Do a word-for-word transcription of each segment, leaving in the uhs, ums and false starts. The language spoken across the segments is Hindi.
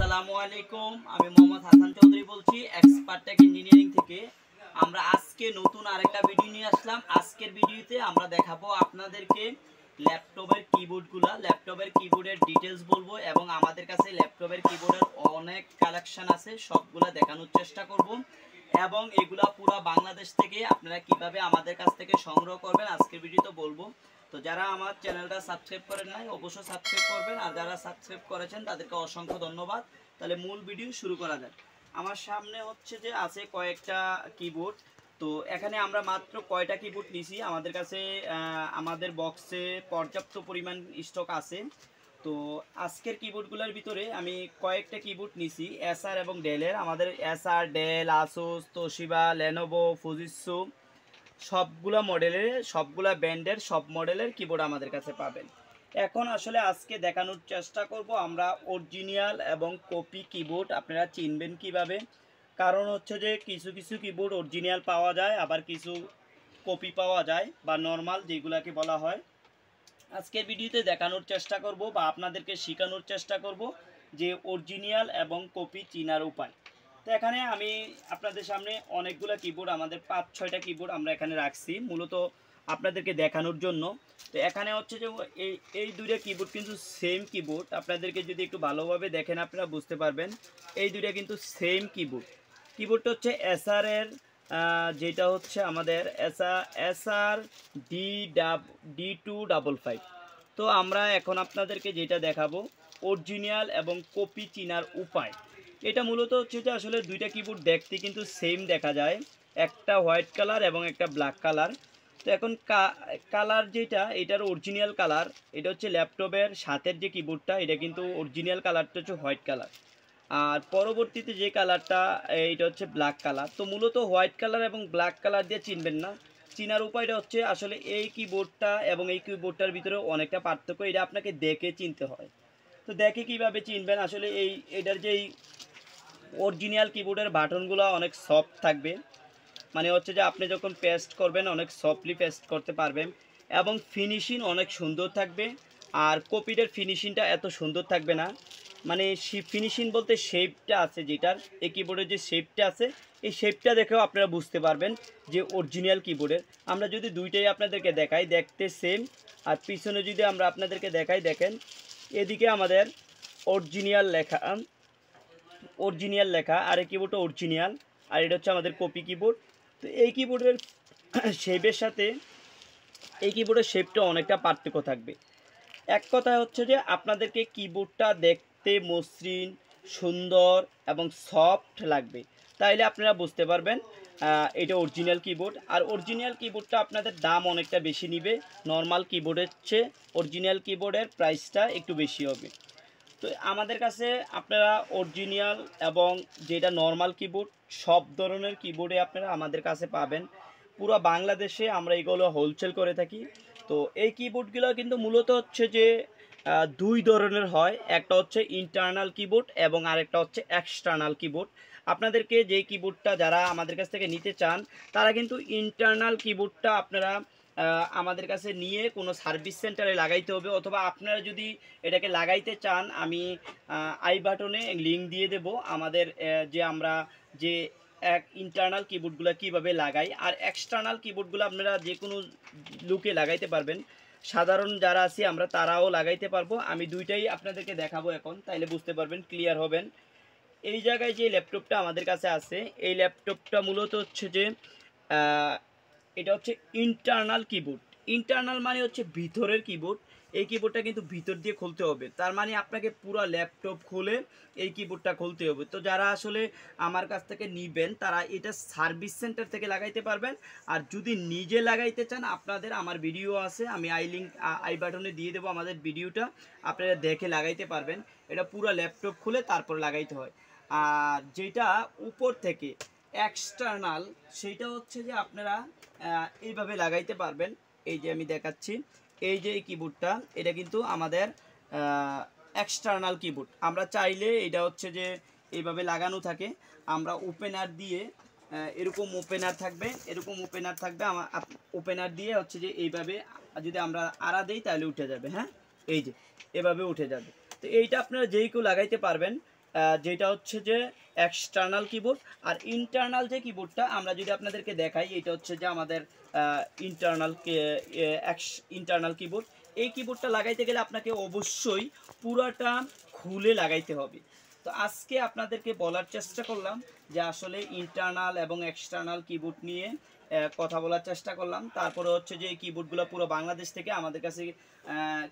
लैपटॉपर कीबोर्ड गुला लैपटॉपर कीबोर्डের ডিটেইলস বলবো এবং আমাদের কাছে लैपटॉपर कीबोर्डের অনেক কালেকশন আছে সবগুলা দেখানোর চেষ্টা করব এবং এগুলা পুরো বাংলাদেশ থেকে আপনারা কিভাবে আমাদের কাছ থেকে সংগ্রহ করবেন আজকের ভিডিওতে বলবো। তো যারা আমার চ্যানেলটা সাবস্ক্রাইব করেন নাই অবশ্যই সাবস্ক্রাইব করবেন আর যারা সাবস্ক্রাইব করেছেন তাদেরকে অসংখ্য ধন্যবাদ। তাহলে মূল ভিডিও শুরু করা যাক। আমার সামনে হচ্ছে যে আছে কয়েকটা कीबोर्ड। तो एखाने आम्रा मात्र कयटा कीबोर्ड निसी आमादेर कासे आमादेर बक्से पर्याप्त परिमाण स्टक आसे। तो आजकेर कीबोर्डगुलोर भितरे आमी कयेकटा कीबोर्ड निसी एसआर एबं डेलेर। आमादेर Acer Dell Asus Toshiba Lenovo Fujitsu सबगुला मडेलेर सबगुला ब्र्यांडेर सब मडेलेर कीबोर्ड आमादेर कासे पाबेन। एखन आसले आजके देखानोर चेष्टा करब आम्रा ओरिजिनल एबं कपि कीबोर्ड आपनारा चिनबेन किभाबे। कारण हे किसु किसु कीबोर्ड ओरिजिनल पावा जाए आबार किसु कपि पावा जाए नर्माल जेगुला के बला है। आजकेर भिडियोते देखानोर चेष्टा करब बा आपनादेरके शेखानोर चेष्टा करब जे ओरिजिनल एबं कपि चिनार उपाय। तो एखाने आमी आपनादेर सामने अनेकगुला कीबोर्ड आमादेर पाँच छयटा कीबोर्ड आमरा एखाने राखछि मूलत आपनादेरके देखानोर जन्य। तो एखाने होच्छे जे एई एई दुइटा कीबोर्ड किन्तु सेम कीबोर्ड। आपनादेरके जोदि एकटु भालोभाबे देखेन आपनारा बुझते पारबेन एई दुइटा किन्तु सेम कीबोर्ड। कीबोर्ड हे एसआर एर जेटा हे Acer D D two double five. तो आमरा एखन आपनादेरके जेटा देखाबो ओरिजिनल एबं कपि चिनार उपाय। एटा मूलत हे जे आसले दुइटा कीबोर्ड देखते किन्तु सेम देखा जाए एकटा व्हाइट कलर एबं एकटा ब्लैक कलर। तो एखन कलर जेटा एटार ओरिजिनल कलर एटा हे लैपटपेर साथेर जे कीबोर्डटा एटा किन्तु ओरिजिनल कलरटा हे व्हाइट कलर और परवर्तीते जे कलरटा एटा होच्छे ब्लैक कलर। तो मूलत व्हाइट कलर एबं ब्लैक कलर दिए चिनबेन ना। चिनार उपायटा होच्छे आसले एई कीबोर्डटा एबं एई कीबोर्डटार भितरे अनेकटा पार्थक्य एटा आपनाके देखे चिनते हय। तो देखे किभाबे चिनबेन आसले एई एटार जे ओरिजिनल कीबोर्डेर बाटनगुलो अनेक सफ्ट थाकबे माने होच्छे जे आपनि जखन पेस्ट करबेन अनेक सफ्टलि पेस्ट करते पारबेन एबं फिनिशिंग अनेक सुंदर थाकबे और कपिटार फिनिशिंगटा एत सुंदर थाकबे ना। माने फिनिशिंग बोलते शेपटा आछे जेटार ए कीबोर्डेर जे शेपटा आछे ए शेपटा देखेओ आपनारा बुझते पारबेन जे ओरिजिनल कीबोर्डेर। आमरा जोदि दुइटाई आपनादेरके देखाई देखते सेम और पिछने जोदि आमरा आपनादेरके देखाई देखें एदिके आमादेर ओरिजिनल लेखा ओरिजिनल लेखा और ए कीबोर्डटा ओरिजिनल और एटा होच्छे आमादेर कपि कीबोर्ड। तो ए कीबोर्डेर शेपेर साथे ए कीबोर्डेर शेपटा अनेकटा पार्थक्य थाकबे। एक कथा होच्छे जे आपनादेरके कीबोर्डटा देख ते मसृण सुंदर एवं सफ्ट लागबे ताइले आपनारा बुझते पारबेन एटा ओरिजिनल कीबोर्ड। और ओरिजिनल कीबोर्डटा आपनादेर दाम अनेकटा बेशी निबे नर्माल कीबोर्डेर चेये ओरिजिनल कीबोर्डेर प्राइसटा एकटु बेशी होबे। तो आमादेर काछे आपनारा ओरिजिनल एवं जेटा नर्माल कीबोर्ड सब धरनेर कीबोर्डे आपनारा आमादेर काछे पाबेन। पुरो बांग्लादेशे आमरा एगुलो होलसेल करे थाकि। तो एई कीबोर्डगुलो किन्तु मूलत होच्छे जे दुई धरनेर हय एकटा होच्छे इंटरनल कीबोर्ड एबं आरेकटा होच्छे एक्सटर्नल कीबोर्ड। आपनादेरके जे कीबोर्डटा जारा आमादेर काछ थेके निते चान तारा किन्तु इंटरनल कीबोर्डटा आपनारा आमादेर काछे निये कोनो सार्विस सेंटारे लागाइते होबे अथवा आपनारा जोदि एटाके लागाइते चान आमी आई बाटने लिंक दिये देब आमादेर जे आमरा जे एक इंटरनल कीबोर्डगुलो किभाबे लागाई और एक्सटर्नल कीबोर्डगुलो आपनारा जे कोनो लुके लागाइते पारबेन साधारण जारा आछि आमरा ताराओ लागाइते पारबो। आमी दुइटाई आपनादेरके देखाबो एखन ताइले बुझते पारबेन क्लियर हबेन। एई जायगाय जे लैपटपटा आमादेर काछे आछे एई लैपटपटा मूलत होच्छे जे एटा होच्छे इंटरनल कीबोर्ड। इंटरनल माने होच्छे भितरेर कीबोर्ड। एई कीबोर्डटा किन्तु भितर दिये खुलते होबे तार माने आपनाके पुरो लैपटप खुले एई कीबोर्डटा खुलते होबे। तो जारा आसले आमार काछ थेके निबेन तारा एटा सार्विस सेंटर थेके लागाइते पारबेन आर जोदि निजे लागाइते चान आपनादेर आमार भिडियो आछे आमी आई लिंक आई बाटने दिये देबो आमादेर भिडियोटा आपनारा देखे लागाइते पारबेन। एटा पुरो लैपटप खुले तारपर लागाइते हय। आर जेटा ऊपर थेके एक्सटर्नल सेटा होच्छे जे आपनारा এইভাবে লাগাইতে পারবেন। এই যে আমি দেখাচ্ছি এই যে কিবোর্ডটা এটা কিন্তু আমাদের এক্সটারনাল কিবোর্ড। আমরা চাইলে এটা হচ্ছে যে এইভাবে লাগানো থাকে আমরা ওপেনার দিয়ে এরকম ওপেনার থাকবে এরকম ওপেনার থাকবে ওপেনার দিয়ে হচ্ছে যে এইভাবে যদি আমরা আড়া দেই তাহলে উঠে যাবে। হ্যাঁ এই যে এভাবে উঠে যাবে। তো এইটা আপনারা যেই কেউ লাগাইতে পারবেন। যেটা হচ্ছে যে এক্সটার্নাল কিবোর্ড আর ইন্টারনাল যে কিবোর্ডটা আমরা যদি আপনাদেরকে দেখাই এটা হচ্ছে যে আমাদের ইন্টারনাল ইন্টারনাল কিবোর্ড। এই কিবোর্ডটা লাগাইতে গেলে আপনাকে অবশ্যই পুরাটা খুলে লাগাইতে হবে। তো আজকে আপনাদেরকে বলার চেষ্টা করলাম যে আসলে ইন্টারনাল এবং এক্সটার্নাল কিবোর্ড নিয়ে কথা বলার চেষ্টা করলাম, তারপরে হচ্ছে যে এই কিবোর্ডগুলো পুরো বাংলাদেশ থেকে আমাদের কাছে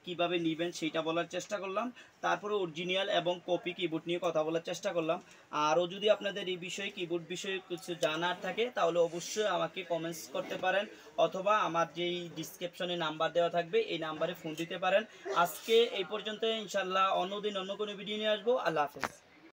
কিভাবে নেবেন সেটা বলার চেষ্টা করলাম, তারপরে অরিজিনাল এবং কপি কিবোর্ড নিয়ে কথা বলার চেষ্টা করলাম। আরও যদি আপনাদের এই বিষয়ে কিবোর্ড বিষয়ে কিছু জানার থাকে তাহলে অবশ্যই আমাকে কমেন্টস করতে পারেন অথবা আমার যেই ডিসক্রিপশনে নাম্বার দেওয়া থাকবে এই নাম্বারে ফোন দিতে পারেন। আজকে এই পর্যন্ত, ইনশাল্লাহ অন্যদিন অন্য কোনো ভিডিও নিয়ে আসবো। আল্লাহ হাফেজ।